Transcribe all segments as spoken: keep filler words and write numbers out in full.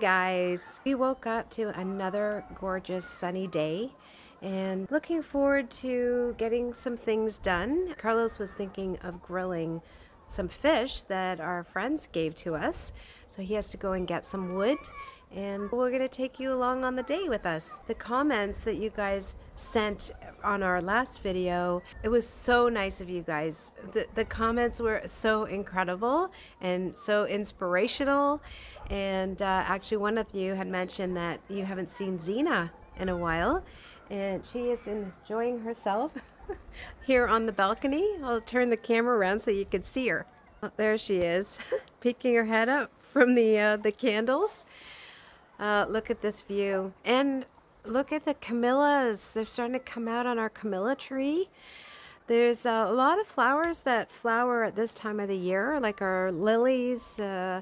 guys. We woke up to another gorgeous sunny day and looking forward to getting some things done. Carlos was thinking of grilling some fish that our friends gave to us, so he has to go and get some wood, and we're going to take you along on the day with us. The comments that you guys sent on our last video, it was so nice of you guys. The, the comments were so incredible and so inspirational, and uh, actually one of you had mentioned that you haven't seen Xena in a while, and she is enjoying herself here on the balcony. I'll turn the camera around so you can see her. Oh, there she is, peeking her head up from the, uh, the candles. Uh, look at this view. And look at the camellias. They're starting to come out on our camellia tree. There's uh, a lot of flowers that flower at this time of the year, like our lilies, uh,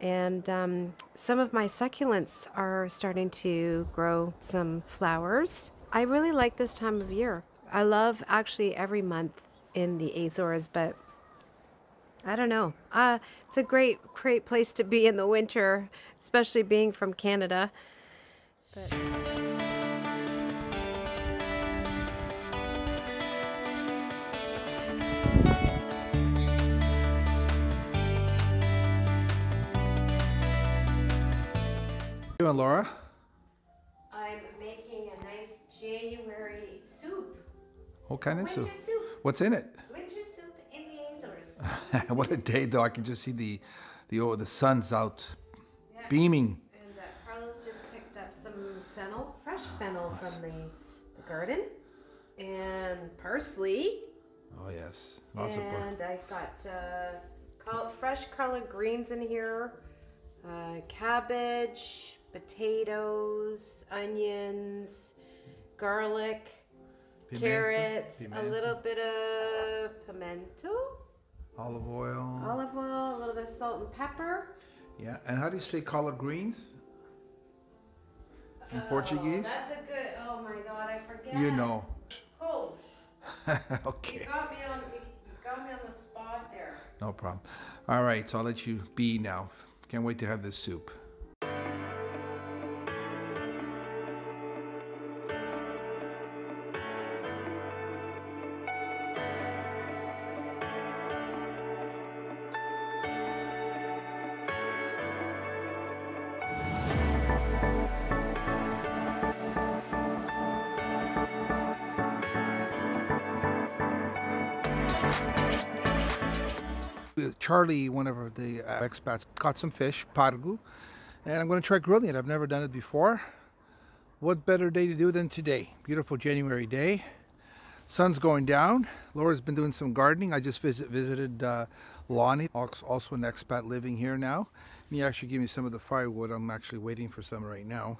and um, some of my succulents are starting to grow some flowers. I really like this time of year. I love actually every month in the Azores, but I don't know. Uh, it's a great, great place to be in the winter, especially being from Canada. But how you doing, Laura? I'm making a nice January soup. What kind of soup? soup? What's in it? Winter soup in the Azores. What a day, though! I can just see the, the oh, the sun's out, yeah. Beaming. And uh, Carlos just picked up some fennel, fresh fennel oh, from the, the garden, and parsley. Oh yes, lots and of And I've got uh, fresh collard greens in here, uh, cabbage, potatoes, onions, garlic, pimento, carrots, pimento. A little bit of pimento, olive oil, olive oil, a little bit of salt and pepper. Yeah, and how do you say collard greens in oh, Portuguese? That's a good. Oh my God, I forget. You know. Oh. Okay. You got me on. You got me on the spot there. No problem. All right, so I'll let you be now. Can't wait to have this soup. Charlie, one of the expats, caught some fish, pargu, and I'm going to try grilling it. I've never done it before. What better day to do than today? Beautiful January day. Sun's going down. Laura's been doing some gardening. I just visit, visited uh, Lonnie, also an expat living here now. And he actually gave me some of the firewood. I'm actually waiting for some right now.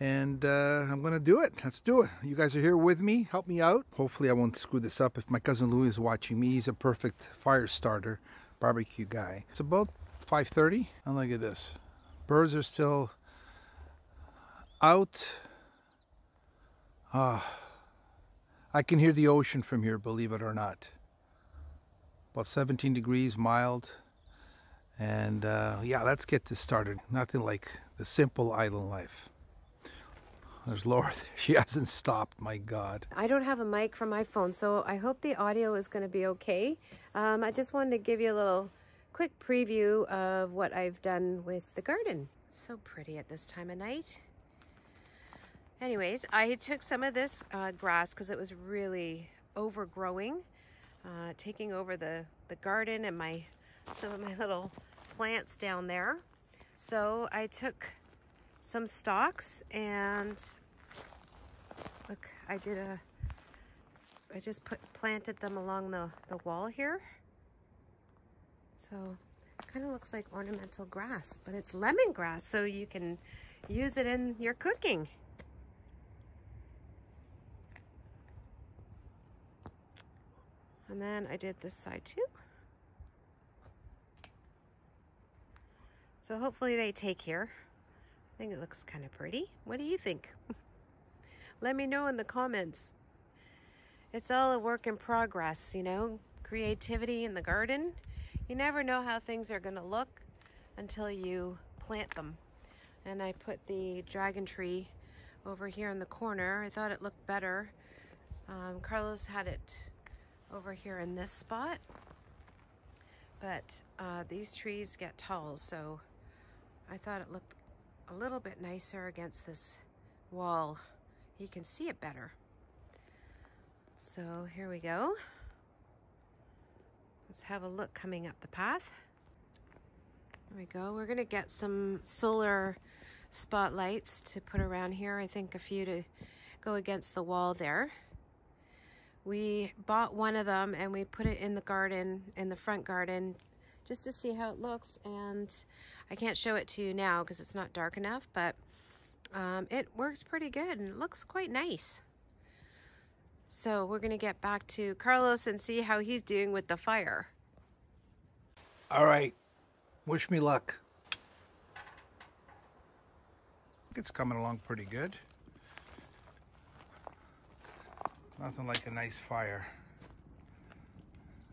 And uh, I'm going to do it. Let's do it. You guys are here with me. Help me out. Hopefully I won't screw this up. If my cousin Louis is watching me, he's a perfect fire starter, barbecue guy. It's about five thirty. And look at this. Birds are still out. Ah, I can hear the ocean from here, believe it or not. About seventeen degrees, mild. And uh, yeah, let's get this started. Nothing like the simple island life. There's Laura there. She hasn't stopped, my God. I don't have a mic for my phone, so I hope the audio is going to be okay. Um, I just wanted to give you a little quick preview of what I've done with the garden. It's so pretty at this time of night. Anyways, I took some of this uh, grass because it was really overgrowing, uh, taking over the, the garden and my some of my little plants down there. So I took some stalks, and look, I did a, I just put, planted them along the, the wall here. So it kind of looks like ornamental grass, but it's lemongrass, so you can use it in your cooking. And then I did this side too. So hopefully they take here. I think it looks kind of pretty. What do you think? Let me know in the comments. It's all a work in progress, you know, creativity in the garden. You never know how things are going to look until you plant them. and I put the dragon tree over here in the corner. I thought it looked better. Um, Carlos had it over here in this spot, but uh, these trees get tall, so I thought it looked a little bit nicer against this wall. You can see it better. So here we go. Let's have a look coming up the path. There we go. We're gonna get some solar spotlights to put around here. I think a few to go against the wall there. We bought one of them and we put it in the garden, in the front garden, just to see how it looks. And I can't show it to you now because it's not dark enough, but um, it works pretty good and it looks quite nice. So we're gonna get back to Carlos and see how he's doing with the fire. All right, wish me luck. It's coming along pretty good. Nothing like a nice fire.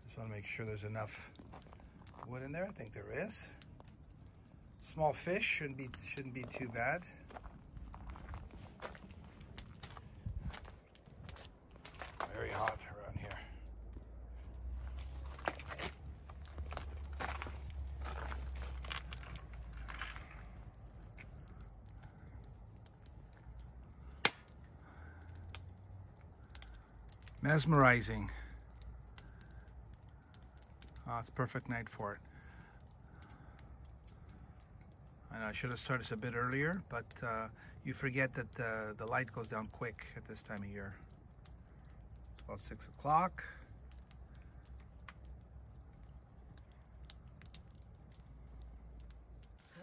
Just wanna make sure there's enough wood in there. I think there is. Small fish shouldn't be, shouldn't be too bad. Very hot around here. Mesmerizing. Oh, it's a perfect night for it. I know I should have started this a bit earlier, but uh, you forget that the, the light goes down quick at this time of year. About six o'clock.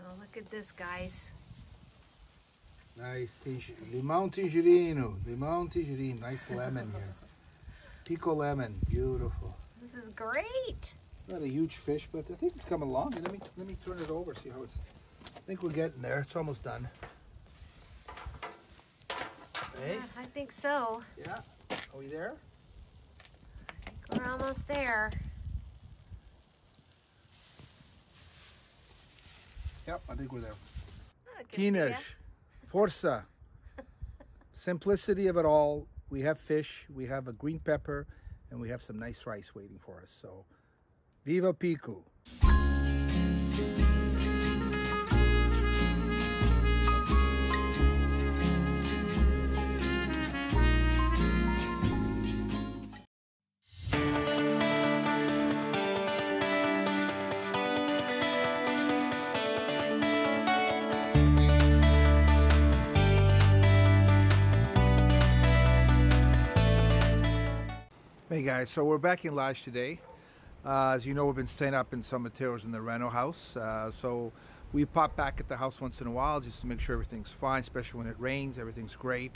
Oh, look at this, guys. Nice limão tangerino, limão tangerino, nice lemon here. Pico lemon, beautiful. This is great. Not a huge fish, but I think it's coming along. Let me let me turn it over, see how it's. I think we're getting there. It's almost done. Hey. Yeah, I think so. Yeah. Are we there? We're almost there. Yep, I think we're there. Keeners, forza. Simplicity of it all. We have fish, we have a green pepper, and we have some nice rice waiting for us. So, viva Pico! Hey guys, so we're back in Lajes today. Uh, as you know, we've been staying up in Saint-Matirge in the Reno house. Uh, so we pop back at the house once in a while just to make sure everything's fine, especially when it rains, everything's great.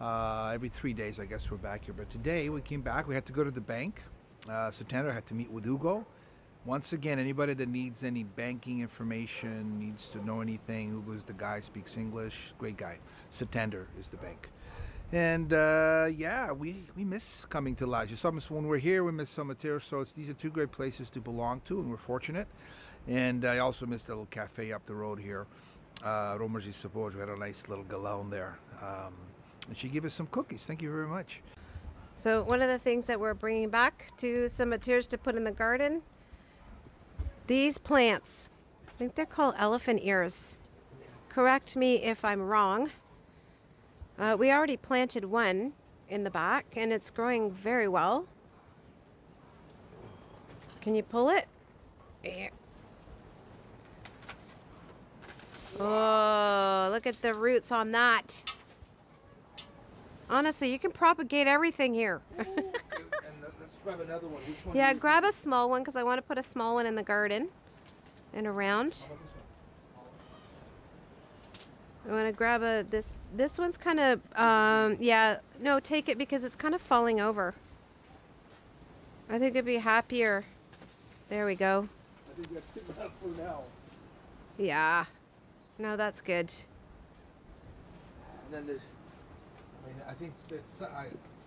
Uh, every three days, I guess, we're back here. But today we came back, we had to go to the bank. Uh, Santander had to meet with Hugo. Once again, anybody that needs any banking information, needs to know anything, Hugo's the guy, speaks English, great guy. Santander is the bank. And uh, yeah, we, we miss coming to Lajes. When we're here, we miss Saint-Matirge, so it's, these are two great places to belong to, and we're fortunate. And I also missed a little cafe up the road here, uh, Romergi Sobourg. We had a nice little galon there. Um, and she gave us some cookies. Thank you very much. So one of the things that we're bringing back to Saint-Matirge to put in the garden, these plants. I think they're called elephant ears. Correct me if I'm wrong. Uh, we already planted one in the back and it's growing very well. Can you pull it? Yeah. Oh, look at the roots on that. Honestly, you can propagate everything here. And let's grab another one. Which one? Yeah, grab a small one because I want to put a small one in the garden and around. I want to grab a, this, this one's kind of, um, yeah, no, take it because it's kind of falling over. I think it'd be happier. There we go. I think that's enough for now. Yeah. No, that's good. And then there's, I mean, I think that's, I,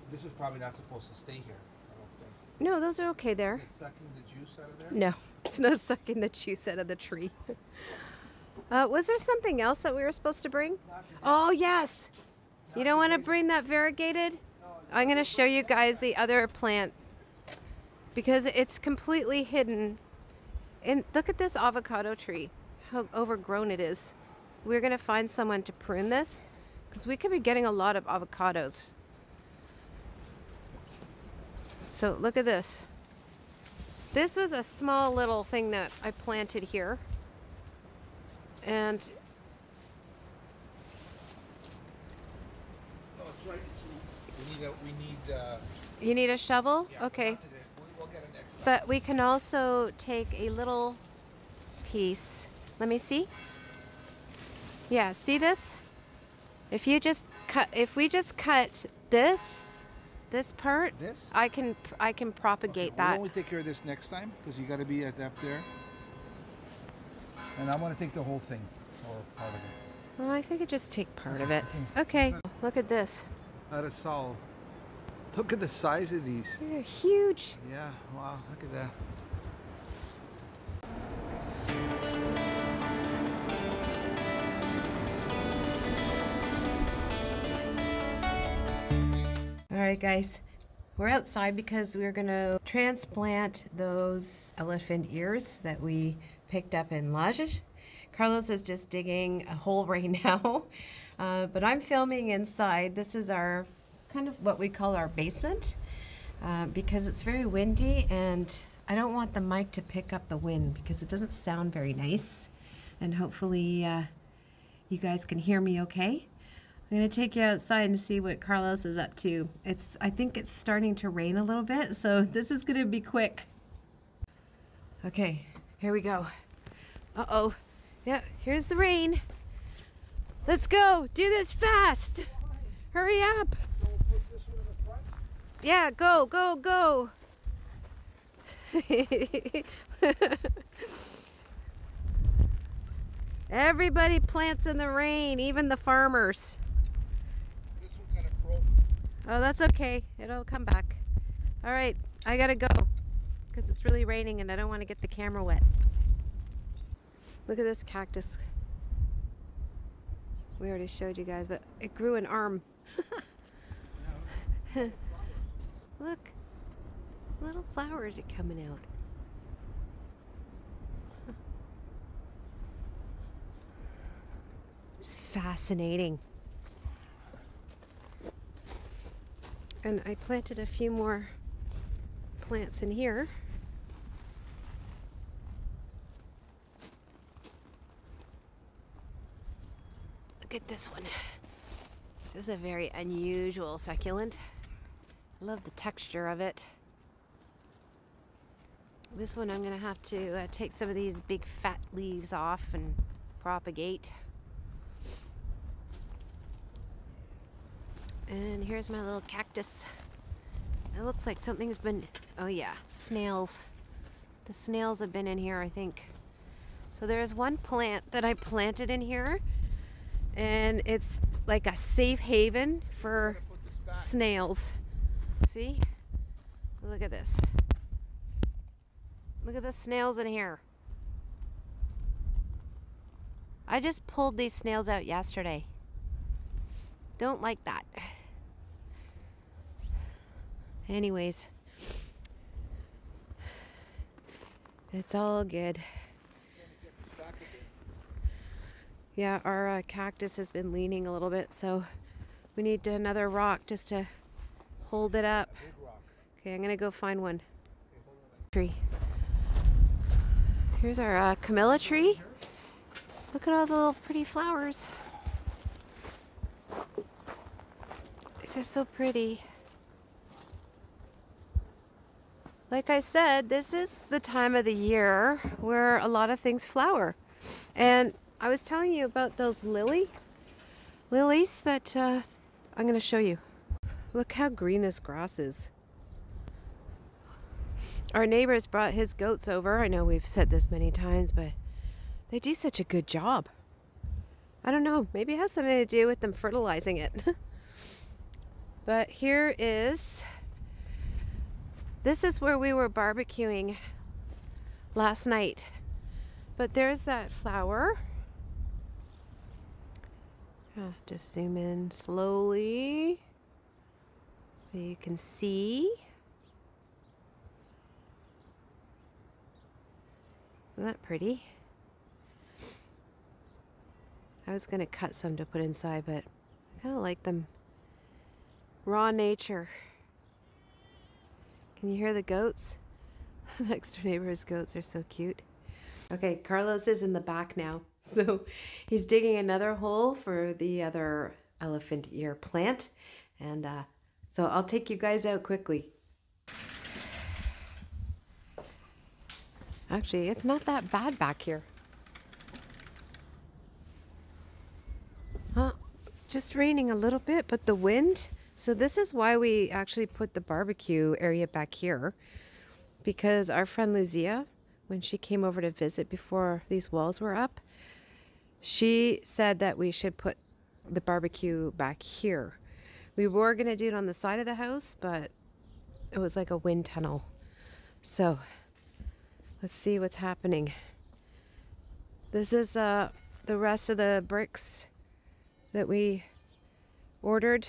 this is probably not supposed to stay here, I don't think. No, those are okay there. Is it sucking the juice out of there? No, it's not sucking the juice out of the tree. Uh, was there something else that we were supposed to bring? Oh, yes. You don't want to bring that variegated? I'm going to show you guys the other plant because it's completely hidden. And look at this avocado tree, how overgrown it is. We're going to find someone to prune this because we could be getting a lot of avocados. So look at this. This was a small little thing that I planted here. And oh, it's right. We need a, we need uh, you need a shovel? Yeah, okay. We'll get it next time. But we can also take a little piece. Let me see. Yeah, see this? If you just cut, if we just cut this, this part, this? I can I can propagate okay, that. Why don't we take care of this next time? Because you got to be at up there. And I want to take the whole thing, or part of it. Well, I think I just take part of it. Okay, look at this. That is all. Look at the size of these. They're huge. Yeah, wow, look at that. All right, guys, we're outside because we're gonna transplant those elephant ears that we picked up in Lajes. Carlos is just digging a hole right now, uh, but I'm filming inside. This is our kind of what we call our basement uh, because it's very windy and I don't want the mic to pick up the wind because it doesn't sound very nice. And hopefully uh, you guys can hear me okay. I'm gonna take you outside and see what Carlos is up to. It's I think it's starting to rain a little bit, so this is gonna be quick. Okay. Here we go. Uh-oh. Yeah, here's the rain. Let's go. Do this fast. Hurry up. Yeah, go, go, go. Everybody plants in the rain, even the farmers. This one kind of broke. Oh, that's okay. It'll come back. All right, I gotta go. Because it's really raining and I don't want to get the camera wet. Look at this cactus. We already showed you guys, but it grew an arm. Look, little flowers are coming out. It's fascinating. And I planted a few more plants in here. Look at this one. This is a very unusual succulent. I love the texture of it. This one I'm gonna have to uh, take some of these big fat leaves off and propagate. And here's my little cactus. It looks like something's been, oh yeah, snails. The snails have been in here, I think. So there's one plant that I planted in here and it's like a safe haven for snails. See? Look at this. Look at the snails in here. I just pulled these snails out yesterday. Don't like that. Anyways, it's all good. Yeah, our uh, cactus has been leaning a little bit, so we need another rock just to hold it up. Okay, I'm gonna go find one. Tree. Here's our uh, camilla tree. Look at all the little pretty flowers. These are so pretty. Like I said, this is the time of the year where a lot of things flower. And I was telling you about those lily, lilies that uh, I'm going to show you. Look how green this grass is. Our neighbor's brought his goats over. I know we've said this many times, but they do such a good job. I don't know, maybe it has something to do with them fertilizing it. But here is... This is where we were barbecuing last night. But there's that flower. Just zoom in slowly so you can see. Isn't that pretty? I was gonna cut some to put inside, but I kind of like them. Raw nature. Can you hear the goats? The next door neighbor's goats are so cute. Okay, Carlos is in the back now. So he's digging another hole for the other elephant ear plant. And uh, so I'll take you guys out quickly. Actually, it's not that bad back here. Huh? It's just raining a little bit, but the wind. So this is why we actually put the barbecue area back here. Because our friend Luzia, when she came over to visit before these walls were up, she said that we should put the barbecue back here. We were going to do it on the side of the house, but it was like a wind tunnel. So let's see what's happening. This is uh, the rest of the bricks that we ordered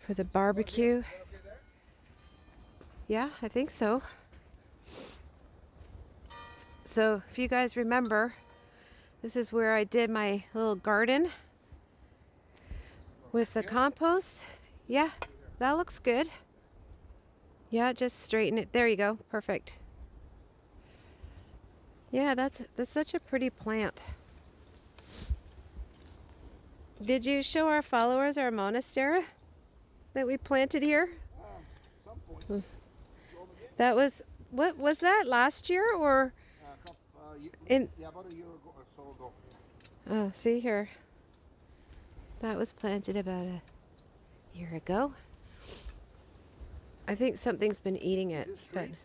for the barbecue. Yeah, I think so. So if you guys remember, this is where I did my little garden with the compost. Yeah, that looks good. Yeah, just straighten it. There you go. Perfect. Yeah, that's that's such a pretty plant. Did you show our followers our monstera that we planted here? Uh, some point. That was, what was that, last year or? In, yeah, about a year ago or so ago. Oh, see here. That was planted about a year ago. I think something's been eating it. Is it straight? But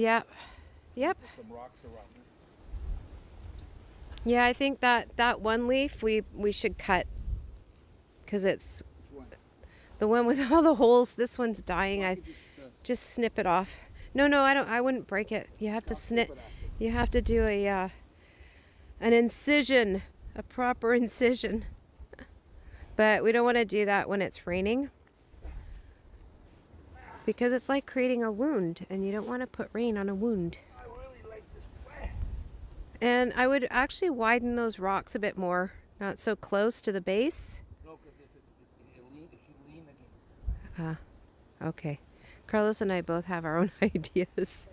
yeah. Yep. Some rocks around it. Yeah, I think that that one leaf we we should cut because it's one? The one with all the holes. This one's dying. Well, I, I just, uh, just snip it off. No, no, I don't. I wouldn't break it. You have to snip. You have to do a uh, an incision, a proper incision. But we don't want to do that when it's raining because it's like creating a wound, and you don't want to put rain on a wound. I really like this plant. And I would actually widen those rocks a bit more, not so close to the base. No, because if it lean, if you lean against it. Ah, okay. Carlos and I both have our own ideas.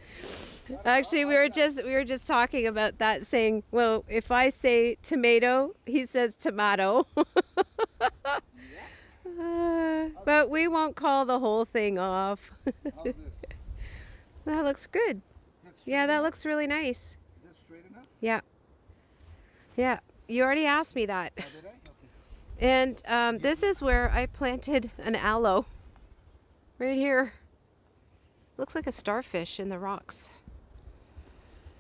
Actually, we were just we were just talking about that, saying, well, if I say tomato, he says tomato. uh, but we won't call the whole thing off. That looks good. Yeah, that looks really nice. Is that straight enough? Yeah. Yeah, you already asked me that. Oh, did I? Okay. And um, this is where I planted an aloe. Right here. Looks like a starfish in the rocks.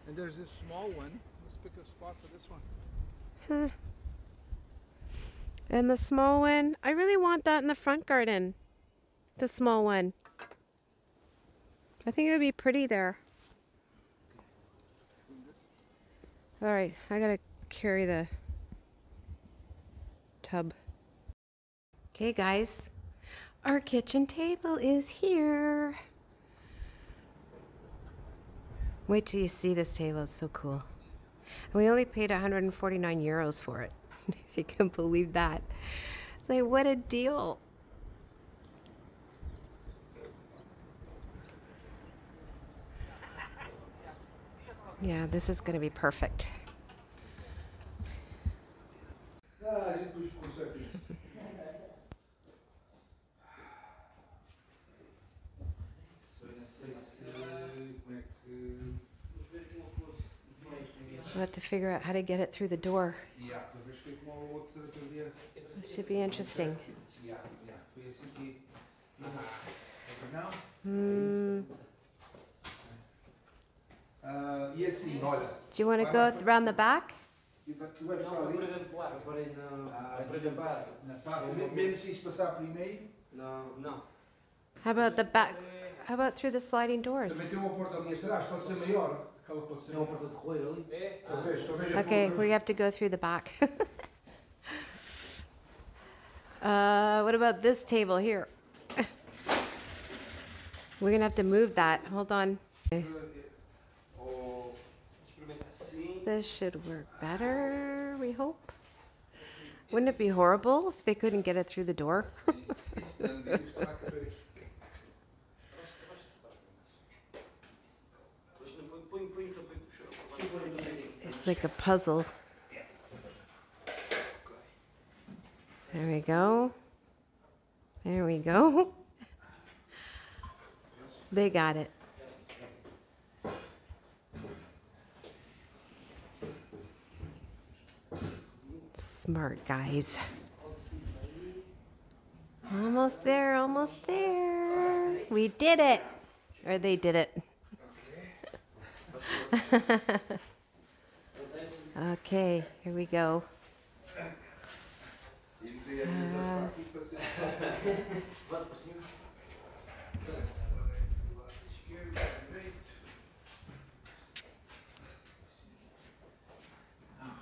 And there's this small one. Let's pick a spot for this one. Huh. And the small one. I really want that in the front garden. The small one. I think it would be pretty there. Alright, I gotta carry the tub. Okay guys. Our kitchen table is here. Wait till you see this table, it's so cool. And we only paid one hundred forty-nine euros for it, if you can believe that. It's like, what a deal. Yeah, this is gonna be perfect. We'll have to figure out how to get it through the door. This should be interesting. Mm. Do you want to go around the back? How about the back? How about through the sliding doors? Okay, we have to go through the back. Uh, what about this table here? We're gonna have to move that. Hold on. This should work better, we hope. Wouldn't it be horrible if they couldn't get it through the door? It's like a puzzle. There we go. There we go. They got it. Smart guys. Almost there, almost there. We did it. Or they did it. Okay, here we go. Uh,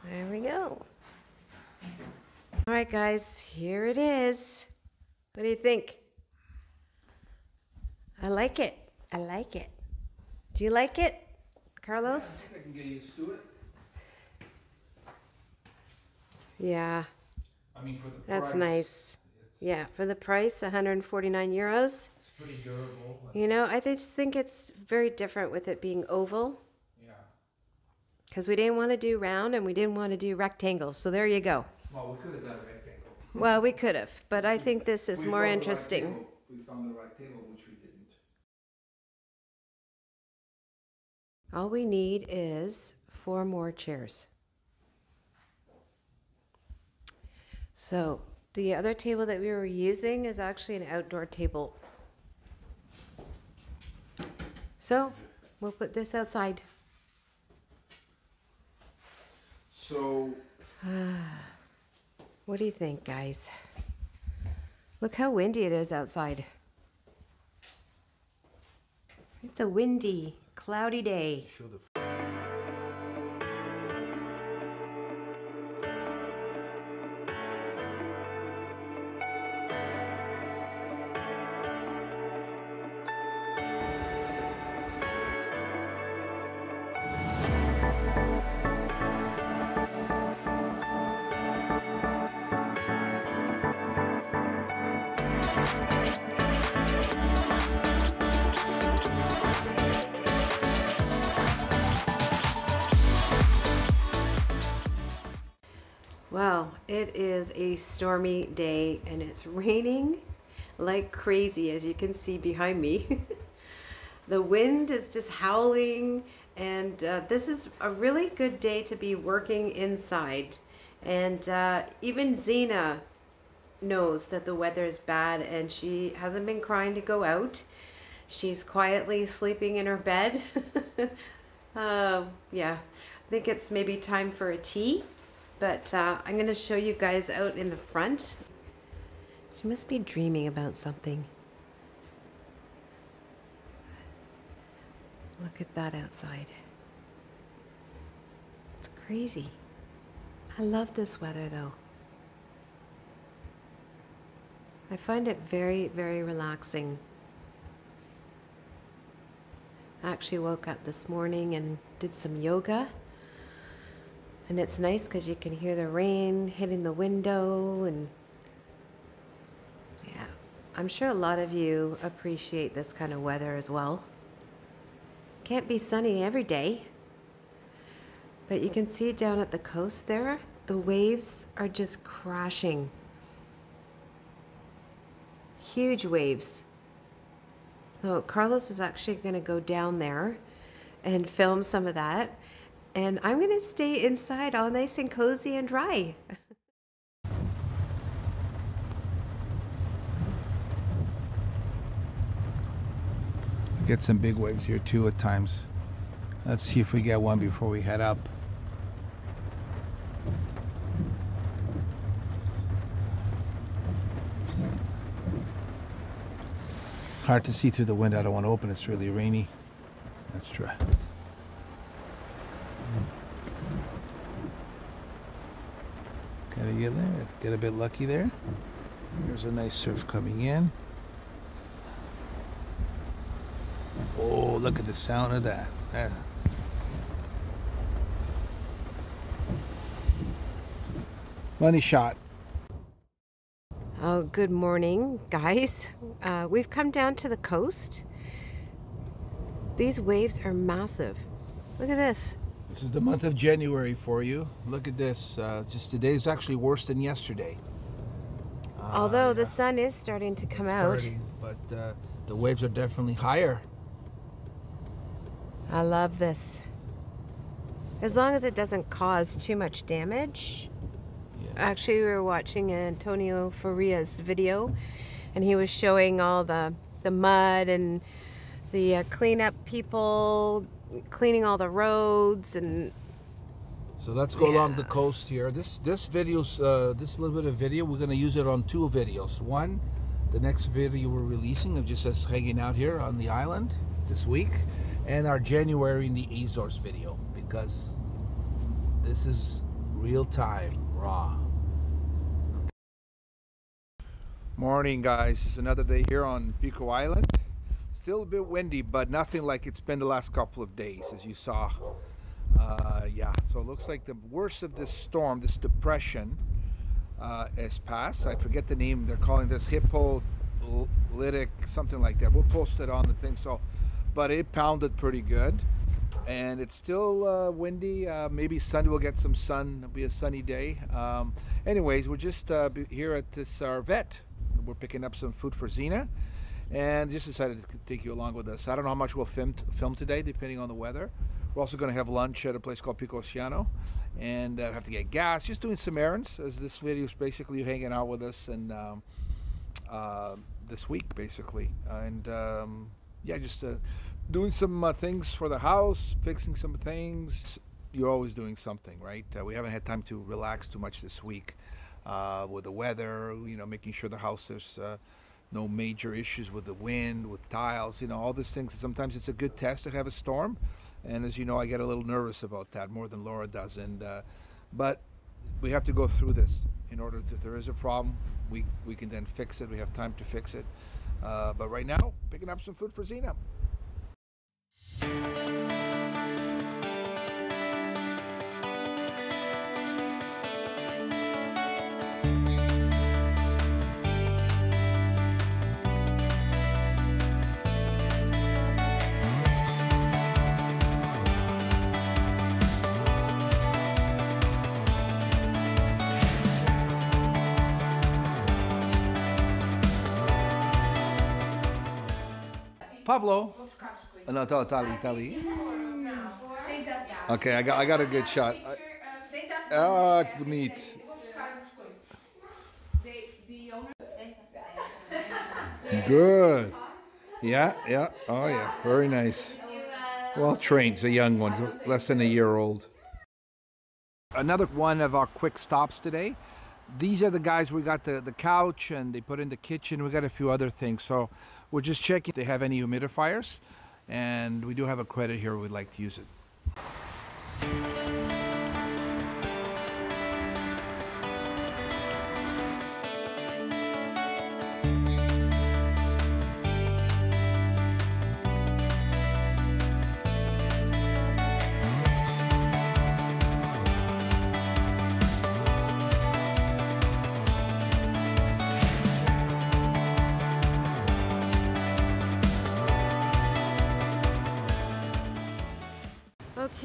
there we go. All right, guys, here it is. What do you think? I like it. I like it. Do you like it, Carlos? Yeah, I, I can get used to it. Yeah. I mean, for the price. That's nice. Yeah, for the price, one hundred forty-nine euros. It's pretty durable. You know, I just think it's very different with it being oval. Yeah. Because we didn't want to do round and we didn't want to do rectangle. So there you go. Well, we could have done rectangle. Well, we could have, but I think this is we more interesting. Right we found the right table, which we didn't. All we need is four more chairs. So the other table that we were using is actually an outdoor table. So we'll put this outside. So what do you think, guys? Look how windy it is outside. It's a windy, cloudy day. Show the Well, it is a stormy day and it's raining like crazy, as you can see behind me. The wind is just howling, and uh, this is a really good day to be working inside. And uh, even Xena knows that the weather is bad, and she hasn't been crying to go out. She's quietly sleeping in her bed. uh, yeah, I think it's maybe time for a tea, but uh, I'm gonna show you guys out in the front. She must be dreaming about something. Look at that outside. It's crazy. I love this weather though. I find it very, very relaxing. I actually woke up this morning and did some yoga. And it's nice because you can hear the rain hitting the window, and yeah, I'm sure a lot of you appreciate this kind of weather as well. Can't be sunny every day, but you can see down at the coast there, the waves are just crashing. Huge waves. So Carlos is actually going to go down there and film some of that, and I'm going to stay inside all nice and cozy and dry. We get some big waves here too at times. Let's see if we get one before we head up. Hard to see through the window. I don't want to open. It's really rainy. Let's try. Gotta get there. Get a bit lucky there. There's a nice surf coming in. Oh, look at the sound of that. Yeah. Money shot. Oh, good morning, guys. Uh, we've come down to the coast. These waves are massive. Look at this. This is the month of January for you. Look at this. Uh, just today's actually worse than yesterday. Uh, Although the sun is starting to come out. Starting, but uh, the waves are definitely higher. I love this. As long as it doesn't cause too much damage. Yeah. Actually, we were watching Antonio Faria's video, and he was showing all the, the mud and the uh, cleanup people cleaning all the roads. And so let's go yeah. along the coast here. This this video's uh, this little bit of video, we're gonna use it on two videos. One, the next video we're releasing of just us hanging out here on the island this week, and our January in the Azores video, because this is real time, raw. Morning, guys. It's another day here on Pico Island. Still a bit windy, but nothing like it's been the last couple of days, as you saw. Uh, yeah, so it looks like the worst of this storm, this depression, uh, is passed. I forget the name. They're calling this Hippolytic, something like that. We'll post it on the thing. So, but it pounded pretty good, and it's still uh, windy. Uh, maybe Sunday we'll get some sun. It'll be a sunny day. Um, anyways, we're just uh, here at this our vet. We're picking up some food for Xena, and just decided to take you along with us. I don't know how much we'll film, film today, depending on the weather. We're also going to have lunch at a place called Picociano, and uh, have to get gas, just doing some errands, as this video is basically hanging out with us and um, uh, this week, basically. And um, yeah, just uh, doing some uh, things for the house, fixing some things. You're always doing something, right? Uh, we haven't had time to relax too much this week uh, with the weather, you know, making sure the house is... Uh, no major issues with the wind, with tiles, you know, all these things. Sometimes it's a good test to have a storm, and as you know, I get a little nervous about that, more than Laura does. And uh, but we have to go through this in order to, if there is a problem, we we can then fix it. We have time to fix it. Uh, but right now, picking up some food for Xena. Pablo, no, Tali, Tali. Okay, I got, I got a good shot. Ah, uh, meat. Good. Yeah, yeah. Oh, yeah. Very nice. Well trained, the young ones, less than a year old. Another one of our quick stops today. These are the guys, we got the, the couch, and they put in the kitchen. We got a few other things. So we're just checking if they have any humidifiers, and we do have a credit here. We'd like to use it.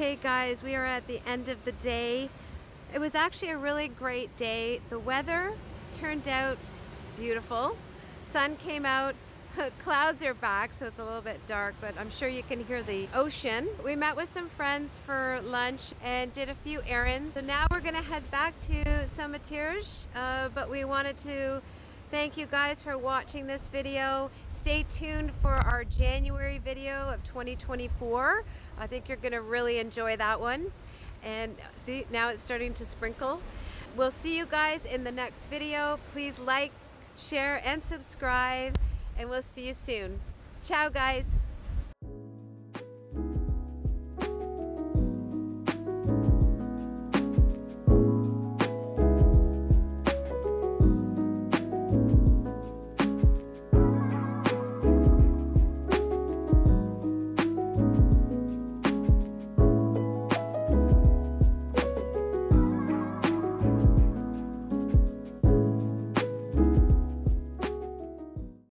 Okay guys, we are at the end of the day. It was actually a really great day. The weather turned out beautiful. Sun came out, clouds are back, so it's a little bit dark, but I'm sure you can hear the ocean. We met with some friends for lunch and did a few errands. So now we're gonna head back to Saint-Matirge, uh, but we wanted to thank you guys for watching this video. Stay tuned for our January video of twenty twenty-four. I think you're gonna really enjoy that one. And see, now it's starting to sprinkle. We'll see you guys in the next video. Please like, share, and subscribe, and we'll see you soon. Ciao, guys.